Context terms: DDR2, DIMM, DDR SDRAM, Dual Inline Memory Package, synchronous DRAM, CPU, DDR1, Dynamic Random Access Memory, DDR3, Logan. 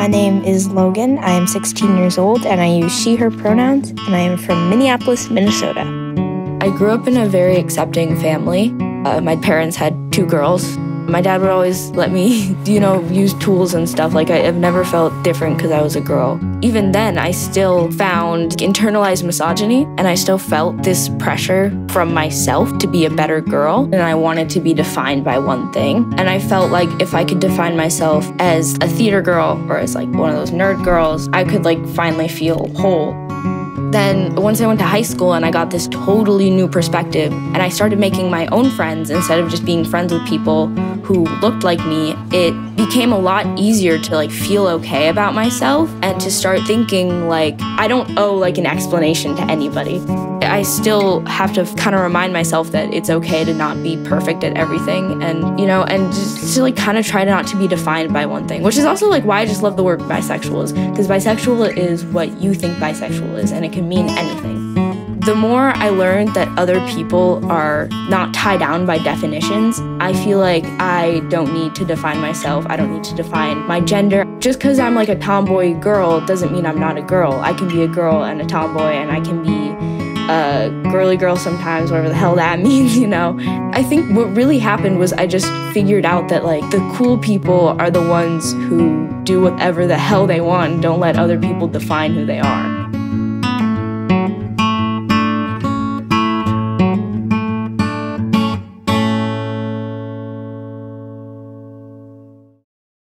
My name is Logan. I am 16 years old and I use she, her pronouns, and I am from Minneapolis, Minnesota. I grew up in a very accepting family. My parents had two girls. My dad would always let me, use tools and stuff. Like, I've never felt different because I was a girl. Even then, I still found internalized misogyny, and I still felt this pressure from myself to be a better girl, and I wanted to be defined by one thing. And I felt like if I could define myself as a theater girl or as, like, one of those nerd girls, I could, like, finally feel whole. Then once I went to high school and I got this totally new perspective, and I started making my own friends instead of just being friends with people who looked like me, it became a lot easier to feel okay about myself and to start thinking I don't owe an explanation to anybody. I still have to kind of remind myself that it's okay to not be perfect at everything, and and just to kind of try not to be defined by one thing, which is also why I just love the word bisexuals, because bisexual is what you think bisexual is, and it can mean anything. The more I learned that other people are not tied down by definitions, I feel like I don't need to define myself. I don't need to define my gender. Just because I'm a tomboy girl doesn't mean I'm not a girl. I can be a girl and a tomboy, and I can be a girly girl sometimes, whatever the hell that means, I think what really happened was I just figured out that the cool people are the ones who do whatever the hell they want and don't let other people define who they are.